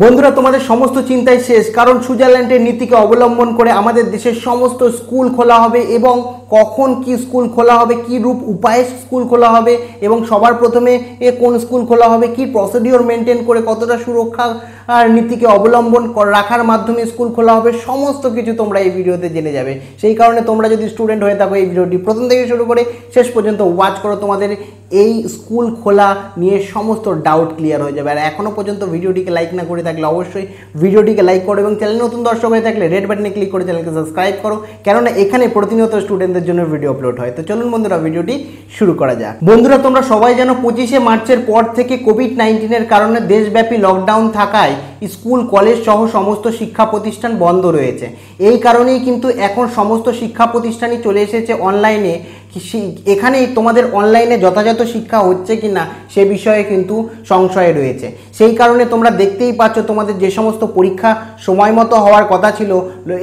बंधुरा तुम्हारे समस्त चिंताई शेष कारण सुइजारलैंडের नीति के अवलम्बन करे आमादेर देशेर समस्त स्कूल खोला होबे एवं कखन की स्कूल खोला होबे की रूप उपाय स्कूल खोला होबे एवं सबार प्रथमे कोन स्कूल खोला होबे की प्रसिडिओर मेनटेन करे कतटा सुरक्षार नीति के अवलम्बन राखार माध्यमे स्कूल खोला होबे समस्त किछु तोमरा एई भिडियोते जेने जाबे। सेई कारणे तोमरा जोदि स्टूडेंट हये थाको एई भिडियोटी प्रथम थेके शुरू करे शेष पर्यन्त वाच करो, तोमादेर एई स्कूल खोला निये समस्त डाउट क्लियर हये जाबे। आर एखोनो पर्यन्त भिडियोटिके लाइक ना करे अवश्य भिडियोटिके लाइक करो और चैनल नतून दर्शक हये थाकले रेड बाटने क्लिक करे चैनलके सबस्क्राइब करो, कारण एखाने प्रतिनियत स्टूडेंटदेर जोन्नो भिडियो अपलोड हय। तो चलुन बंधुरा भिडियोटी शुरू करा जाक। बंधुरा तोमरा सबाई जानो 25 मार्चेर पर थेके कोविड 19 कारणे देशव्यापी लकडाउन थाकाय स्कूल कलेज सह समस्त शिक्षा प्रतिष्ठान बंद रयेछे। एई कारणेई किन्तु एखन समस्त शिक्षा प्रतिष्ठानই चले एसेছে अनलाइने। एखानेই तोमादेर अनलाइने यथायथ शिक्षा होच्छे किना से विषये किन्तु संशय रयेছে। सेई कारणे तोमरा देखतेই पाচ্ছ तोमाদের যে সমস্ত পরীক্ষা সময়মতো হওয়ার কথা ছিল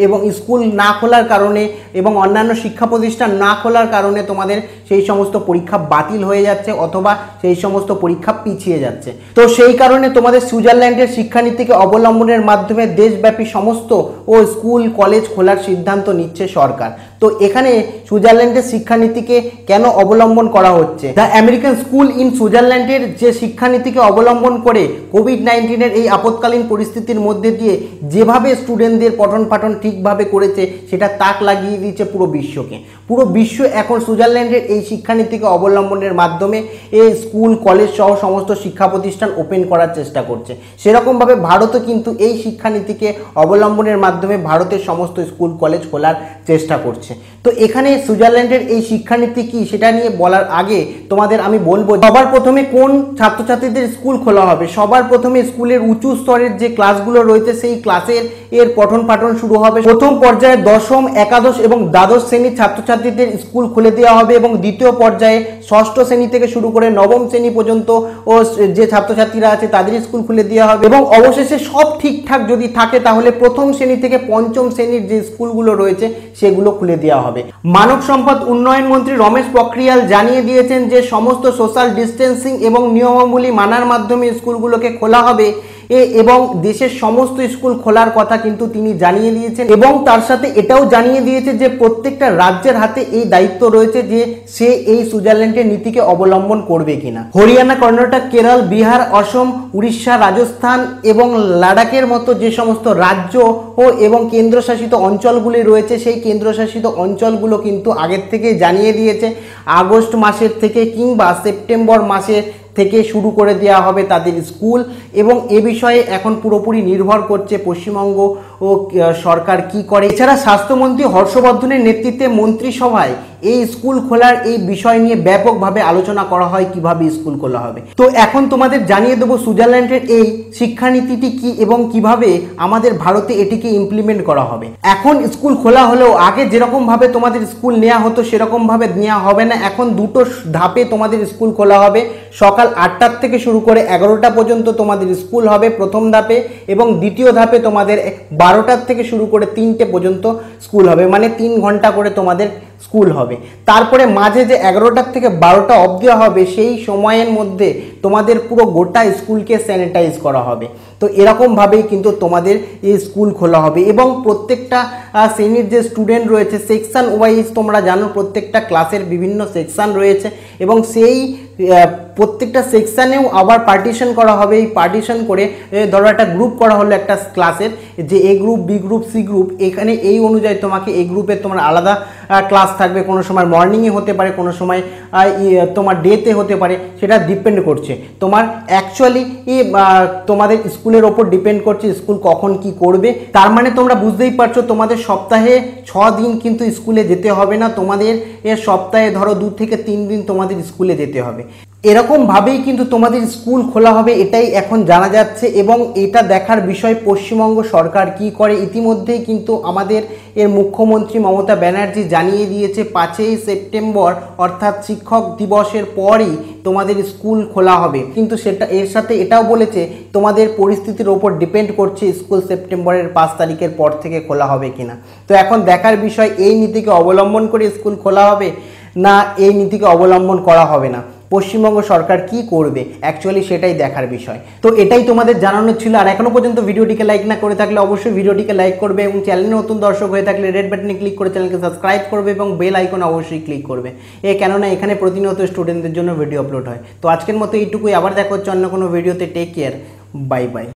এবং স্কুল না খোলার কারণে এবং অন্যান্য শিক্ষা প্রতিষ্ঠান না খোলার কারণে তোমাদের সেই সমস্ত পরীক্ষা বাতিল হয়ে যাচ্ছে অথবা সেই সমস্ত পরীক্ষা পিছিয়ে যাচ্ছে। তো সেই কারণে তোমাদের সুইজারল্যান্ডের শিক্ষানীতিকে অবলম্বনের মাধ্যমে দেশব্যাপী সমস্ত ও স্কুল কলেজ খোলার সিদ্ধান্ত নিচ্ছে সরকার। তো এখানে সুইজারল্যান্ডের শিক্ষানীতিকে কেন অবলম্বন করা হচ্ছে? দ্য আমেরিকান স্কুল ইন সুইজারল্যান্ডের যে শিক্ষানীতিকে অবলম্বন করে কোভিড 19 এর এই আপদকালীন পরিস্থিতির মধ্যে দিয়ে যেভাবে স্টুডেন্টদের পঠন পাঠন ঠিকভাবে করেছে সেটা তাক লাগিয়ে দিয়েছে পুরো বিশ্বকে। পুরো বিশ্ব এখন সুইজারল্যান্ডের এই শিক্ষানীতিকে অবলম্বনের মাধ্যমে এই স্কুল কলেজ সহ সমস্ত শিক্ষা প্রতিষ্ঠান ওপেন করার চেষ্টা করছে। সেরকমভাবে ভারতও কিন্তু এই শিক্ষানীতিকে অবলম্বনের মাধ্যমে ভারতের সমস্ত স্কুল কলেজ খোলার চেষ্টা করছে। তো এখানে সুইজারল্যান্ডের এই শিক্ষানীতি কি সেটা নিয়ে বলার আগে তোমাদের আমি বলবো সবার প্রথমে কোন ছাত্রছাত্রীদের স্কুল খোলা হবে। সবার প্রথমে স্কুলের উচ্চ স্তরের যে ক্লাসগুলো রয়েছে সেই ক্লাসের এর পঠন পাঠন শুরু হবে। প্রথম পর্যায়ে দশম একাদশ এবং দ্বাদশ শ্রেণীর ছাত্রছাত্রীদের স্কুল খুলে দেওয়া হবে এবং দ্বিতীয় পর্যায়ে ষষ্ঠ শ্রেণী থেকে শুরু করে নবম শ্রেণী পর্যন্ত ও যে ছাত্রছাত্রীরা আছে তাদের স্কুল খুলে দেওয়া হবে। এবং অবশেষে সব ঠিকঠাক যদি থাকে তাহলে প্রথম শ্রেণী থেকে পঞ্চম শ্রেণীর যে স্কুলগুলো রয়েছে সেগুলো খুলে দেওয়া হবে। মানব সম্পদ উন্নয়ন মন্ত্রী রমেশ পোখরিয়াল জানিয়ে দিয়েছেন যে সমস্ত সোশ্যাল ডিস্টেন্সিং এবং নিয়মাবলী মানার মাধ্যমে স্কুলগুলোকে খোলা হবে এবং দেশের সমস্ত স্কুল খোলার কথা কিন্তু তিনি জানিয়ে দিয়েছেন। এবং তার সাথে এটাও জানিয়ে দিয়েছে যে প্রত্যেকটা রাজ্যের হাতে এই দায়িত্ব রয়েছে যে সে এই সুইজারল্যান্ডের নীতিকে অবলম্বন করবে কিনা। হরিয়ানা, কর্ণাটক, কেরল, বিহার, অসম, উড়িষ্যা, রাজস্থান এবং লাদাখের মতো যে সমস্ত রাজ্য ও এবং কেন্দ্রশাসিত অঞ্চলগুলি রয়েছে সেই কেন্দ্রশাসিত অঞ্চলগুলো কিন্তু আগের থেকে জানিয়ে দিয়েছে আগস্ট মাসের থেকে কিংবা সেপ্টেম্বর মাসের থেকে শুরু করে দেওয়া হবে তাদের স্কুল। এবং এ বিষয়ে এখন পুরোপুরি নির্ভর করছে পশ্চিমবঙ্গ ও সরকার কি করে। এছাড়া স্বাস্থ্যমন্ত্রী হর্ষবর্ধনের নেতৃত্বে মন্ত্রিসভায় এই স্কুল খোলার এই বিষয় নিয়ে ব্যাপকভাবে আলোচনা করা হয় কিভাবে স্কুল খোলা হবে। তো এখন তোমাদের জানিয়ে দেবো সুইজারল্যান্ডের এই শিক্ষানীতিটি কি এবং কিভাবে আমাদের ভারতে এটিকে ইমপ্লিমেন্ট করা হবে। এখন স্কুল খোলা হলেও আগে যেরকমভাবে তোমাদের স্কুল নেওয়া হতো সেরকমভাবে নেওয়া হবে না। এখন দুটো ধাপে তোমাদের স্কুল খোলা হবে। সকাল ৮টার থেকে শুরু করে ১১টা পর্যন্ত তোমাদের স্কুল হবে প্রথম ধাপে এবং দ্বিতীয় ধাপে তোমাদের ১২টার থেকে শুরু করে ৩টে পর্যন্ত স্কুল হবে, মানে ৩ ঘন্টা করে তোমাদের স্কুল হবে। তারপরে মাঝে যে ১১টার থেকে ১২টা অবধি হবে সেই সময়ের মধ্যে তোমাদের পুরো গোটা স্কুলকে স্যানিটাইজ করা হবে। তো এরকমভাবেই কিন্তু তোমাদের এই স্কুল খোলা হবে এবং প্রত্যেকটা শ্রেণীর যে স্টুডেন্ট রয়েছে সেকশান ওয়াইজ তোমরা জানো প্রত্যেকটা ক্লাসের বিভিন্ন সেকশান রয়েছে এবং সেই প্রত্যেকটা সেকশানেও আবার পার্টিশন করা হবে। এই পার্টিশন করে ধরো একটা গ্রুপ করা হলো একটা ক্লাসের, যে A group, B group, C group, এখানে এই অনুযায়ী তোমাকে এ গ্রুপের তোমার আলাদা ক্লাস থাকবে। কোনো সময় মর্নিংয়ে হতে পারে, কোনো সময় তোমার ডেতে হতে পারে, সেটা ডিপেন্ড করছে তোমার অ্যাকচুয়ালি তোমাদের স্কুলের ওপর ডিপেন্ড করছে স্কুল কখন কি করবে। তার মানে তোমরা বুঝতেই পারছো তোমাদের সপ্তাহে 6 দিন কিন্তু স্কুলে যেতে হবে না, তোমাদের সপ্তাহে ধরো 2 থেকে 3 দিন তোমাদের স্কুলে যেতে হবে। এরকমভাবেই কিন্তু তোমাদের স্কুল খোলা হবে, এটাই এখন জানা যাচ্ছে। এবং এটা দেখার বিষয় পশ্চিমবঙ্গ সরকার কি করে। ইতিমধ্যেই কিন্তু আমাদের এর মুখ্যমন্ত্রী মমতা ব্যানার্জি জানিয়ে দিয়েছে 5ই সেপ্টেম্বর অর্থাৎ শিক্ষক দিবসের পরই তোমাদের স্কুল খোলা হবে। কিন্তু সেটা এর সাথে এটাও বলেছে তোমাদের পরিস্থিতির ওপর ডিপেন্ড করছে স্কুল সেপ্টেম্বরের 5 তারিখের পর থেকে খোলা হবে কিনা। তো এখন দেখার বিষয় এই নীতিকে অবলম্বন করে স্কুল খোলা হবে না এই নীতিকে অবলম্বন করা হবে না। পশ্চিমবঙ্গ সরকার কি করবে অ্যাকচুয়ালি সেটাই দেখার বিষয়। তো এটাই তোমাদের জানানোর ছিল। আর এখনো পর্যন্ত ভিডিওটিকে লাইক না করে থাকলে অবশ্যই ভিডিওটিকে লাইক করবে এবং চ্যানেলে নতুন দর্শক হয়ে থাকলে রেড বাটনে ক্লিক করে চ্যানেলকে সাবস্ক্রাইব করবে এবং বেল আইকন অবশ্যই ক্লিক করবে, কেননা এখানে প্রতিনিয়ত স্টুডেন্টদের জন্য ভিডিও আপলোড হয়। তো আজকের মতো এইটুকুই, আবার দেখা হচ্ছে অন্য কোনো ভিডিওতে। Take care, bye by.